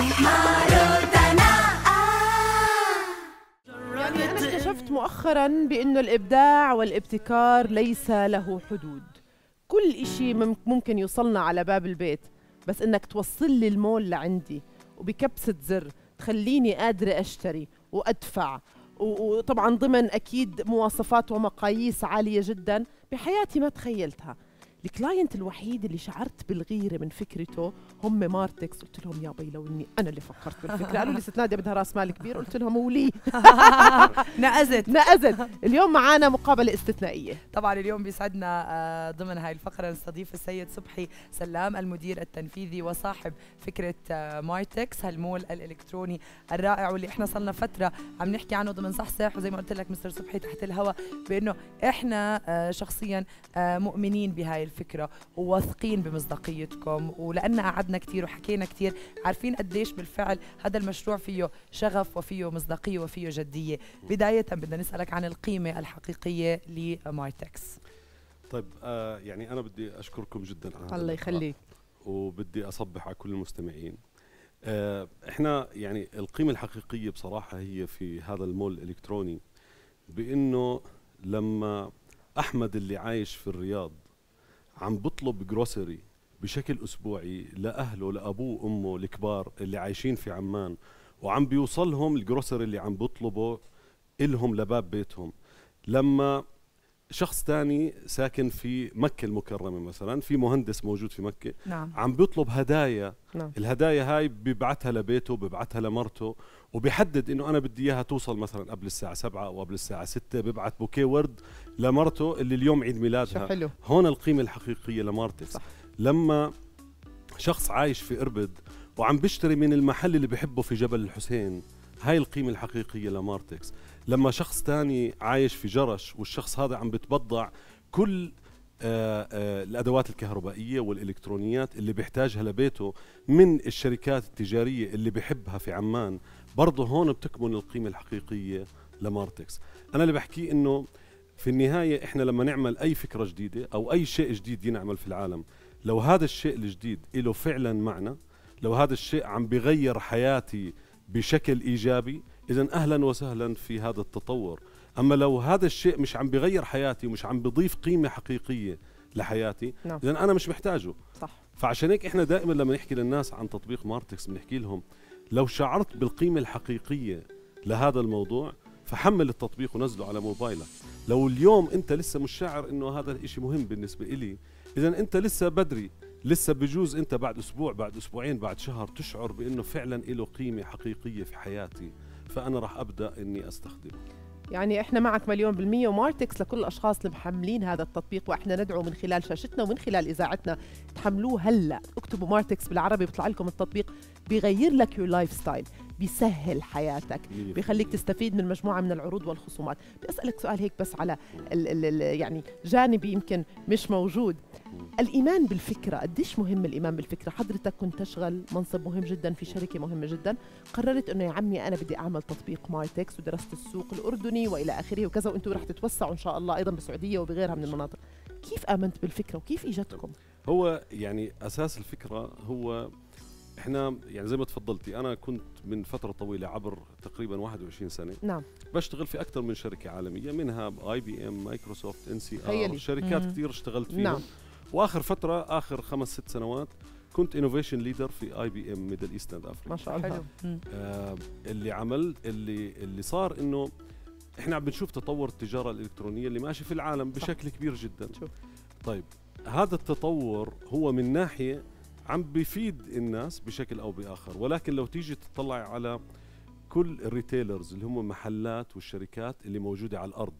أنا اكتشفت مؤخراً بأنه الإبداع والابتكار ليس له حدود. كل إشي ممكن يوصلنا على باب البيت، بس إنك توصل لي المول لعندي وبكبسة زر تخليني قادرة أشتري وأدفع، وطبعاً ضمن أكيد مواصفات ومقاييس عالية جداً، بحياتي ما تخيلتها. الكلاينت الوحيد اللي شعرت بالغيرة من فكرته هم مارتكس. قلت لهم يا بي لو اني انا اللي فكرت بالفكرة. قالوا لي ست نادية بدها راس مال كبير، قلت لهم ولي نقزت. اليوم معانا مقابلة استثنائية. طبعا اليوم بيسعدنا ضمن هاي الفقرة نستضيف السيد صبحي سلام، المدير التنفيذي وصاحب فكرة مارتكس، هالمول الالكتروني الرائع واللي احنا صلنا فترة عم نحكي عنه ضمن صحصح. وزي ما قلت لك مستر صبحي تحت الهواء بانه احنا شخصيا مؤمنين بهاي الفكرة وواثقين بمصداقيتكم، ولأن قعدنا كثير وحكينا كثير عارفين قديش بالفعل هذا المشروع فيه شغف وفيه مصداقية وفيه جدية. بداية بدنا نسألك عن القيمة الحقيقية لمارتكس. طيب يعني أنا بدي أشكركم جدا على الله يخليك، وبدي أصبح على كل المستمعين. إحنا يعني القيمة الحقيقية بصراحة هي في هذا المول الإلكتروني، بأنه لما أحمد اللي عايش في الرياض عم بطلب جروسري بشكل أسبوعي لأهله لأبوه وأمه الكبار اللي عايشين في عمان، وعم بيوصلهم الجروسري اللي عم بطلبه إلهم لباب بيتهم. لما شخص تاني ساكن في مكة المكرمة مثلا، في مهندس موجود في مكة، نعم، عم بيطلب هدايا، نعم، الهدايا هاي ببعتها لبيته، ببعتها لمرته، وبيحدد انه انا بدي اياها توصل مثلا قبل الساعة 7 او قبل الساعة 6، ببعت بوكيه ورد لمرته اللي اليوم عيد ميلادها. حلو. هون القيمة الحقيقية لمارتكس. لما شخص عايش في إربد وعم بيشتري من المحل اللي بحبه في جبل الحسين، هاي القيمة الحقيقية لمارتكس. لما شخص تاني عايش في جرش والشخص هذا عم بتبضع كل الأدوات الكهربائية والإلكترونيات اللي بيحتاجها لبيته من الشركات التجارية اللي بحبها في عمان، برضه هون بتكمن القيمة الحقيقية لمارتكس. أنا اللي بحكي إنه في النهاية إحنا لما نعمل أي فكرة جديدة أو أي شيء جديد ينعمل في العالم، لو هذا الشيء الجديد له فعلا معنى، لو هذا الشيء عم بغير حياتي بشكل إيجابي، إذن أهلا وسهلا في هذا التطور. أما لو هذا الشيء مش عم بغير حياتي ومش عم بضيف قيمة حقيقية لحياتي، نعم، إذن أنا مش محتاجه. صح. فعشان هيك إحنا دائما لما نحكي للناس عن تطبيق مارتكس بنحكي لهم لو شعرت بالقيمة الحقيقية لهذا الموضوع فحمل التطبيق ونزله على موبايلك. لو اليوم أنت لسه مش شاعر إنه هذا الإشي مهم بالنسبة إلي، إذن أنت لسه بدري، لسه بجوز أنت بعد أسبوع، بعد أسبوعين، بعد شهر تشعر بإنه فعلا إله قيمة حقيقية في حياتي، فأنا راح أبدأ إني أستخدمه. يعني إحنا معك 100% ومارتكس لكل الأشخاص اللي محملين هذا التطبيق، وإحنا ندعو من خلال شاشتنا ومن خلال إذاعتنا تحملوه هلأ. اكتبوا مارتكس بالعربي بيطلع لكم التطبيق، بيغير لك يور لايف ستايل، بيسهل حياتك، بيخليك تستفيد من مجموعة من العروض والخصومات. بدي أسألك سؤال هيك بس على يعني جانبي يمكن مش موجود، الإيمان بالفكرة. قديش مهم الإيمان بالفكرة؟ حضرتك كنت تشغل منصب مهم جدا في شركة مهمة جدا، قررت إنه يا عمي أنا بدي أعمل تطبيق مارتكس، ودرست السوق الأردني وإلى آخره وكذا، وأنتم رح تتوسعوا إن شاء الله أيضا بالسعودية وبغيرها من المناطق. كيف آمنت بالفكرة وكيف إجتكم؟ هو يعني أساس الفكرة هو احنا يعني زي ما تفضلتي، انا كنت من فتره طويله عبر تقريبا 21 سنه، نعم، بشتغل في اكثر من شركه عالميه، منها IBM، مايكروسوفت، NCR، شركات كثير اشتغلت فيها، نعم. واخر فتره اخر 5-6 سنوات كنت انوفيشن ليدر في IBM ميدل ايست اند افريقيا. ما شاء الله. حلو. اللي صار انه احنا عم بنشوف تطور التجاره الالكترونيه اللي ماشي في العالم بشكل كبير جدا. شوف. طيب هذا التطور هو من ناحيه عم بيفيد الناس بشكل أو بآخر، ولكن لو تيجي تطلع على كل الريتيلرز اللي هم المحلات والشركات اللي موجودة على الأرض،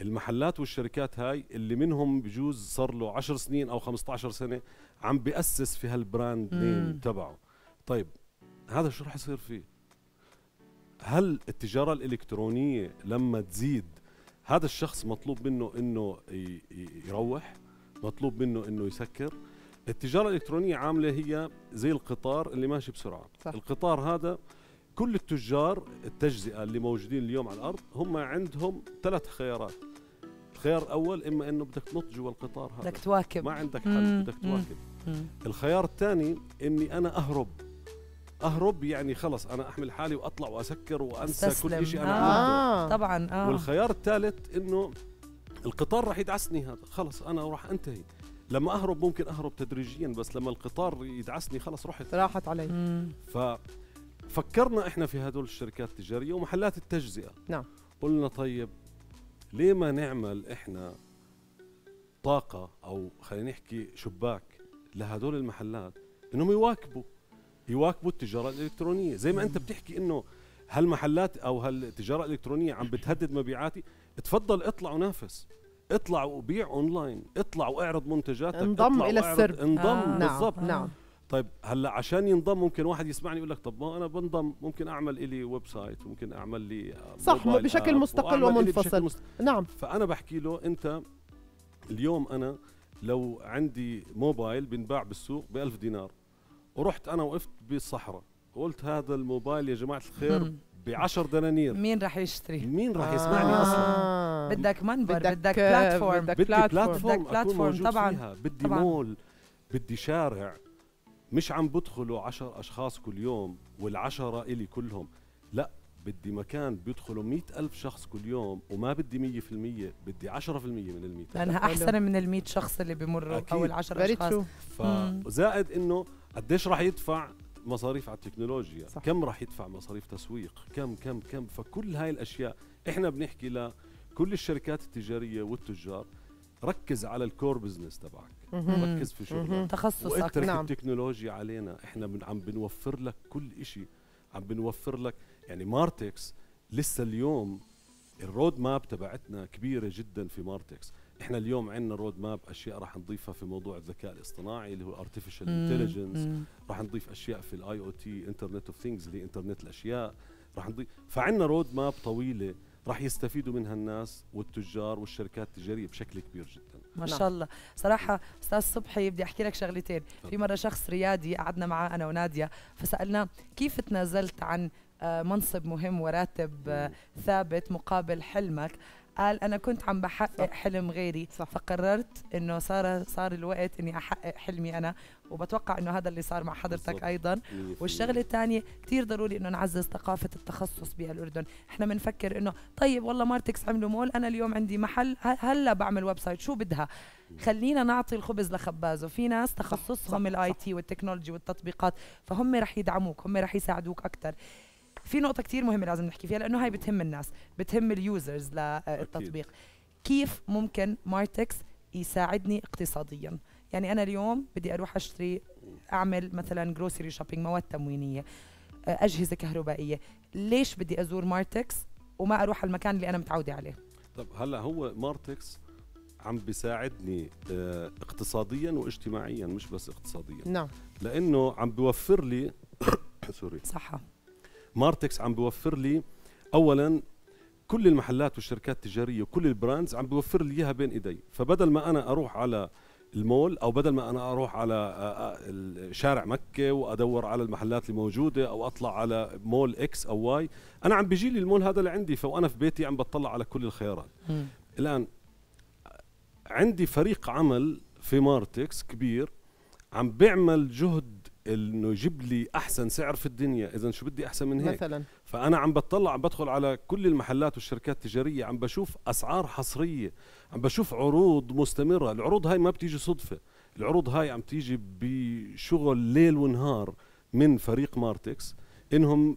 المحلات والشركات هاي اللي منهم بجوز صار له 10 سنين أو 15 سنة عم بيأسس في هالبراند نيم تبعه. طيب هذا شو رح يصير فيه؟ هل التجارة الإلكترونية لما تزيد هذا الشخص مطلوب منه إنه يروح، مطلوب منه إنه يسكر؟ التجارة الإلكترونية عاملة هي زي القطار اللي ماشي بسرعة. صح. القطار هذا كل التجار التجزئة اللي موجودين اليوم على الأرض هم عندهم 3 خيارات. الخيار الأول إما إنه بدك تنط جوا القطار هذا، بدك تواكب، ما عندك حل، بدك تواكب. الخيار الثاني إني أنا أهرب، اهرب يعني خلص انا احمل حالي واطلع واسكر وانسى كل شيء انا عملته. طبعا والخيار الثالث انه القطار راح يدعسني، هذا خلص انا راح انتهي. لما اهرب ممكن اهرب تدريجيا، بس لما القطار يدعسني خلص راحت علي. ففكرنا احنا في هذول الشركات التجاريه ومحلات التجزئه، نعم، قلنا طيب ليه ما نعمل احنا طاقه او خلينا نحكي شباك لهذول المحلات انهم يواكبوا التجاره الالكترونيه. زي ما انت بتحكي انه هالمحلات او هالتجاره الالكترونيه عم بتهدد مبيعاتي، تفضل اطلع ونافس، اطلع وبيع اونلاين، اطلع واعرض منتجاتك، انضم الى السرب، انضم. بالضبط، نعم. طيب هلا عشان ينضم ممكن واحد يسمعني يقول لك طب ما انا بنضم، ممكن اعمل الي ويب سايت، ممكن اعمل لي صح بشكل مستقل ومنفصل. نعم. فانا بحكي له انت اليوم انا لو عندي موبايل بنباع بالسوق ب1000 دينار، ورحت انا وقفت بالصحراء وقلت هذا الموبايل يا جماعه الخير ب10 دنانير، مين راح يشتري؟ مين راح يسمعني اصلا؟ بدك منبر، بدك بلاتفورم، بدك بلاتفورم طبعا فيها. بدي طبعًا. مول، بدي شارع، مش عم بدخلوا 10 أشخاص كل يوم وال10 إلي كلهم، لا بدي مكان بيدخلوا 100,000 شخص كل يوم، وما بدي 100%، بدي 10% من 100,000، لأنها أحسن من 100 شخص اللي بمروا أو 10 أشخاص. زائد إنه قديش راح يدفع مصاريف على التكنولوجيا، صح. كم راح يدفع مصاريف تسويق، كم. فكل هاي الأشياء إحنا بنحكي لكل الشركات التجارية والتجار، ركز على الكور بزنس تبعك، ركز في شغلك، تخصصك، واترك التكنولوجيا علينا. احنا عم بنوفر لك كل شيء، عم بنوفر لك يعني مارتكس لسه اليوم الرود ماب تبعتنا كبيره جدا. في مارتكس احنا اليوم عندنا رود ماب اشياء راح نضيفها في موضوع الذكاء الاصطناعي اللي هو Artificial Intelligence، راح نضيف اشياء في الاي او تي، Internet of Things اللي انترنت الاشياء، راح نضيف. فعندنا رود ماب طويله راح يستفيدوا منها الناس والتجار والشركات التجاريه بشكل كبير جدا. ما شاء الله. صراحه استاذ صبحي بدي احكي لك شغلتين. في مره شخص ريادي قعدنا معاه انا وناديه، فسالناه كيف تنازلت عن منصب مهم وراتب ثابت مقابل حلمك؟ قال انا كنت عم بحقق حلم غيري، فقررت انه صار الوقت اني احقق حلمي انا، وبتوقع انه هذا اللي صار مع حضرتك بالضبط. ايضا والشغله الثانيه كثير ضروري انه نعزز ثقافه التخصص بالاردن. احنا بنفكر انه طيب والله مارتكس عملوا مول، انا اليوم عندي محل، هلا بعمل ويب سايت، شو بدها؟ خلينا نعطي الخبز لخبازه. في ناس تخصصهم الاي تي والتكنولوجي والتطبيقات، فهم رح يدعموك، هم رح يساعدوك اكثر. في نقطة كتير مهمة لازم نحكي فيها لأنه هاي بتهم الناس، بتهم اليوزرز للتطبيق. كيف ممكن مارتكس يساعدني اقتصادياً؟ يعني أنا اليوم بدي أروح أشتري، أعمل مثلاً جروسري شوبينج، مواد تموينية، أجهزة كهربائية، ليش بدي أزور مارتكس وما أروح على المكان اللي أنا متعودة عليه؟ طب هلأ هو مارتكس عم بيساعدني اقتصادياً واجتماعياً، مش بس اقتصادياً. نعم. لأنه عم بيوفر لي سوري صحة. مارتكس عم بيوفر لي اولا كل المحلات والشركات التجاريه وكل البراندز عم بيوفر لي اياها بين ايدي، فبدل ما انا اروح على المول او بدل ما انا اروح على شارع مكه وادور على المحلات الموجوده او اطلع على مول اكس او واي، انا عم بيجي لي المول هذا اللي عندي، فانا في بيتي عم بطلع على كل الخيارات. الان عندي فريق عمل في مارتكس كبير عم بيعمل جهد انه يجيب لي احسن سعر في الدنيا، اذا شو بدي احسن من هيك مثلا؟ فانا عم بطلع، عم بدخل على كل المحلات والشركات التجاريه، عم بشوف اسعار حصريه، عم بشوف عروض مستمره. العروض هاي ما بتيجي صدفه، العروض هاي عم تيجي بشغل ليل ونهار من فريق مارتكس، انهم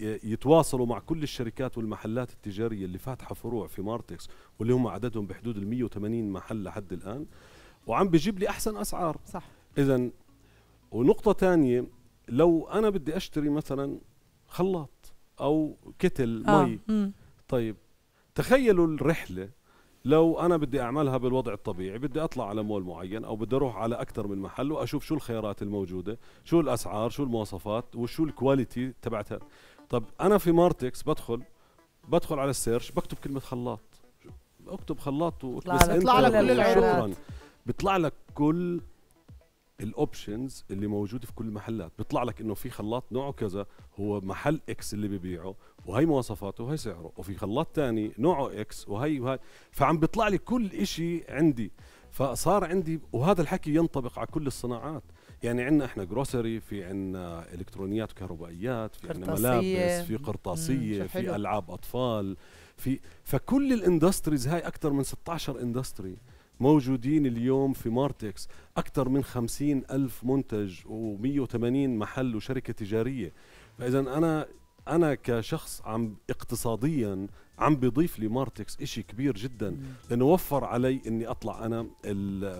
يتواصلوا مع كل الشركات والمحلات التجاريه اللي فاتحه فروع في مارتكس، واللي هم عددهم بحدود ال 180 محل لحد الان، وعم بجيب لي احسن اسعار. صح. اذا ونقطة تانية، لو أنا بدي أشتري مثلا خلاط أو كتل مي، طيب تخيلوا الرحلة لو أنا بدي أعملها بالوضع الطبيعي، بدي أطلع على مول معين أو بدي أروح على أكثر من محل وأشوف شو الخيارات الموجودة، شو الأسعار، شو المواصفات، وشو الكواليتي تبعتها. طب أنا في مارتكس بدخل على السيرش، بكتب كلمة خلاط، أكتب خلاط وبطلع لك كل العروض، بطلع لك كل الاوبشنز اللي موجوده في كل المحلات. بيطلع لك انه في خلاط نوعه كذا، هو محل اكس اللي ببيعه وهي مواصفاته وهي سعره، وفي خلاط ثاني نوعه اكس وهي، فعم بيطلع لي كل شيء عندي. فصار عندي، وهذا الحكي ينطبق على كل الصناعات، يعني عندنا احنا جروسري، في عندنا الكترونيات وكهربائيات، في عندنا ملابس، في قرطاسيه، في العاب اطفال، في فكل الاندستريز هاي اكثر من 16 اندستري موجودين اليوم في مارتكس، اكثر من 50,000 منتج و180 محل وشركه تجاريه. فاذا انا كشخص اقتصاديا عم بيضيف لي مارتكس إشي كبير جدا، لانه وفر علي اني اطلع انا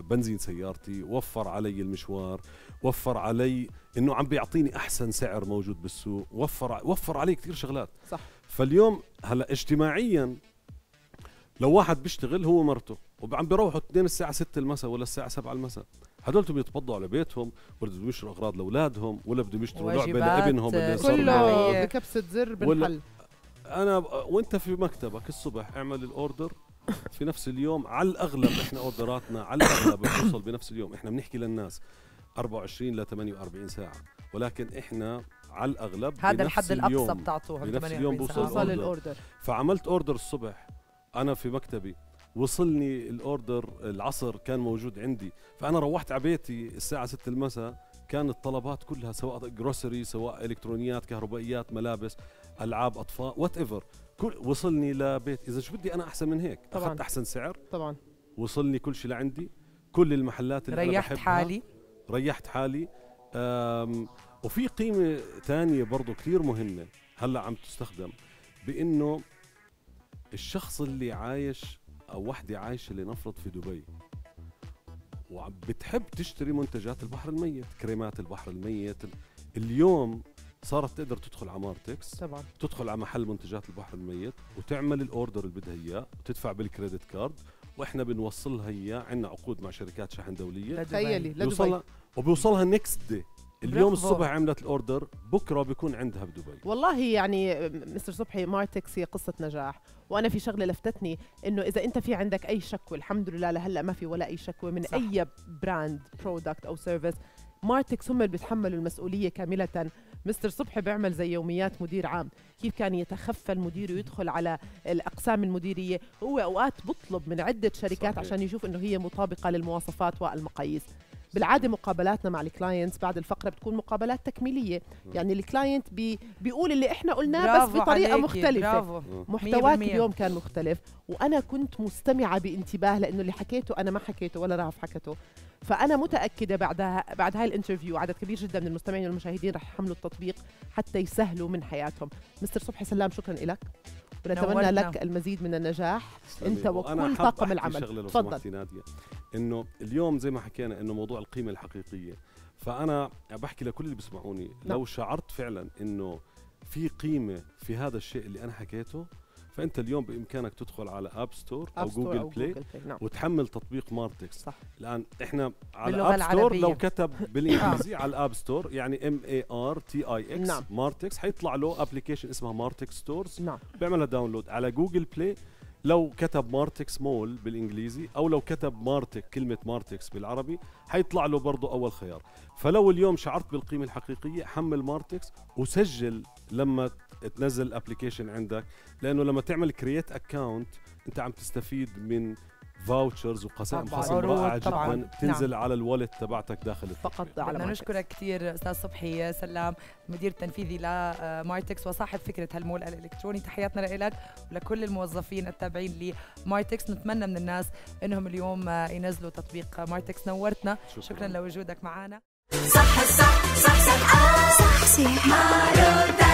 بنزين سيارتي، وفر علي المشوار، وفر علي انه عم بيعطيني احسن سعر موجود بالسوق، وفر علي كثير شغلات. صح. فاليوم هلا اجتماعيا لو واحد بيشتغل هو مرته وعم بيروحوا اثنين الساعه 6 المساء ولا الساعه 7 المساء، هدول بدهم يتبضعوا على بيتهم، ولا بدهم يشتروا اغراض لاولادهم، ولا بدهم يشتروا لعبه لابنهم اللي صار كله بكبسه زر بنحل. انا وانت في مكتبك الصبح اعمل الاوردر في نفس اليوم، على الاغلب احنا اوردراتنا على الاغلب بتوصل بنفس اليوم. احنا بنحكي للناس 24 ل 48 ساعه، ولكن احنا على الاغلب هذا الحد الاقصى بتعطوه، بنفس اليوم بوصل الاوردر. فعملت اوردر الصبح انا في مكتبي، وصلني الاوردر العصر كان موجود عندي، فانا روحت على بيتي الساعه 6 المساء كانت الطلبات كلها، سواء جروسري، سواء الكترونيات، كهربائيات، ملابس، العاب اطفال، وات ايفر، وصلني لبيت. اذا شو بدي انا احسن من هيك؟ طبعا اخذت احسن سعر، طبعا وصلني كل شيء لعندي، كل المحلات اللي ريحت أنا حالي، ريحت حالي. وفي قيمه ثانيه برضه كثير مهمه هلا عم تستخدم، بانه الشخص اللي عايش او وحده عايشه لنفرض في دبي وبتحب تشتري منتجات البحر الميت، كريمات البحر الميت، اليوم صارت تقدر تدخل على مارتكس، طبعا تدخل على محل منتجات البحر الميت وتعمل الاوردر اللي بدها اياه وتدفع بالكريدت كارد، واحنا بنوصلها اياه، عندنا عقود مع شركات شحن دوليه، تخيلي لدبي، وبيوصلها نيكست دي. اليوم الصبح عملت الاوردر، بكره بيكون عندها بدبي. والله يعني مستر صبحي، مارتكس هي قصه نجاح. وانا في شغله لفتتني، انه اذا انت في عندك اي شكوى، الحمد لله لهلا ما في ولا اي شكوى من صح. اي براند برودكت او سيرفيس، مارتكس هم اللي بيتحملوا المسؤوليه كامله. مستر صبحي بيعمل زي يوميات مدير عام، كيف كان يتخفى المدير ويدخل على الاقسام المديريه، هو اوقات بطلب من عده شركات صحيح. عشان يشوف انه هي مطابقه للمواصفات والمقاييس. بالعاده مقابلاتنا مع الكلاينتس بعد الفقره بتكون مقابلات تكميليه، يعني الكلاينت بيقول اللي احنا قلناه بس بطريقه مختلفه. محتوات اليوم كان مختلف، وانا كنت مستمعه بانتباه، لانه اللي حكيته انا ما حكيته ولا رهف حكته. فانا متاكده بعد هاي الانترفيو عدد كبير جدا من المستمعين والمشاهدين رح يحملوا التطبيق حتى يسهلوا من حياتهم. مستر صبحي سلام، شكرا لك، ونتمنى لك المزيد من النجاح انت وكل طاقم العمل. تفضل. انه اليوم زي ما حكينا انه موضوع القيمه الحقيقيه، فانا بحكي لكل اللي بيسمعوني، لو شعرت فعلا انه في قيمه في هذا الشيء اللي انا حكيته، فانت اليوم بامكانك تدخل على اب ستور او جوجل بلاي وتحمل تطبيق مارتكس. صح. الان احنا على اب ستور، لو كتب بالانجليزي على الاب ستور، يعني MARTIX مارتكس، حيطلع له ابلكيشن اسمها مارتكس ستورز، بيعملها داونلود. على جوجل بلاي لو كتب مارتكس مول بالانجليزي، او لو كتب مارتك كلمه مارتكس بالعربي، حيطلع له برضه اول خيار. فلو اليوم شعرت بالقيمه الحقيقيه، حمل مارتكس وسجل لما تنزل الابلكيشن عندك، لانه لما تعمل كرييت اكاونت انت عم تستفيد من فاوتشرز وقسائم خصم رائعه جدا، بتنزل على الوالت تبعتك داخل فقط. بدنا نشكرك كثير استاذ صبحي سلام، مدير تنفيذي لمارتكس وصاحب فكره هالمول الالكتروني. تحياتنا لك ولكل الموظفين التابعين لمارتكس. نتمنى من الناس انهم اليوم ينزلوا تطبيق مارتكس. نورتنا، شكرا لوجودك معنا. صح صح صح صح صح صح صح